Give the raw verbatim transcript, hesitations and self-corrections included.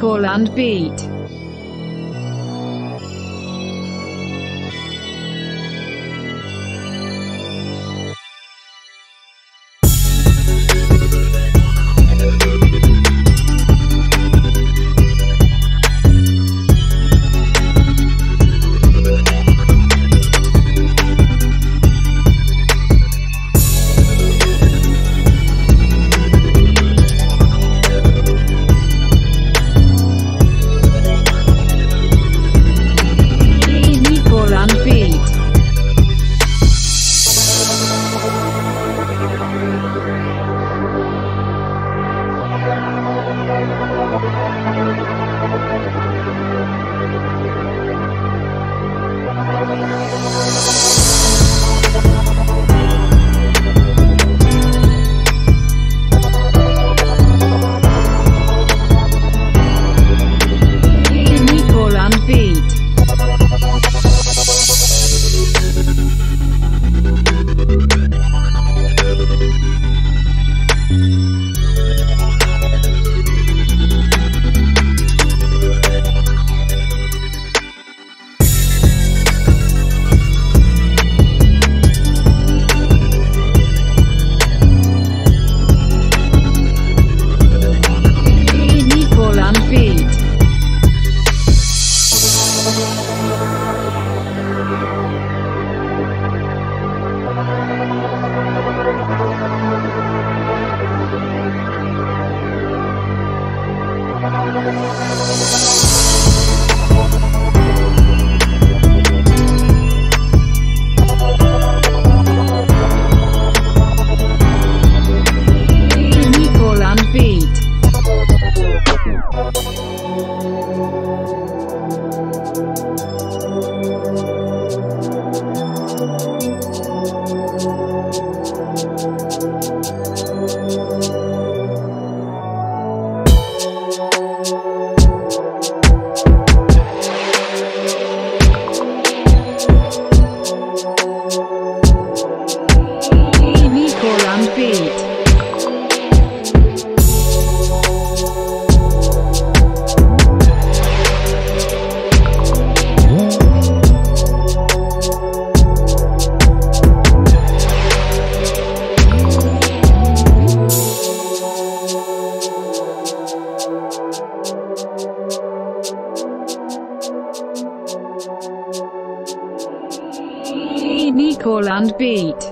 Nicoland Beatz. Nicoland Beatz.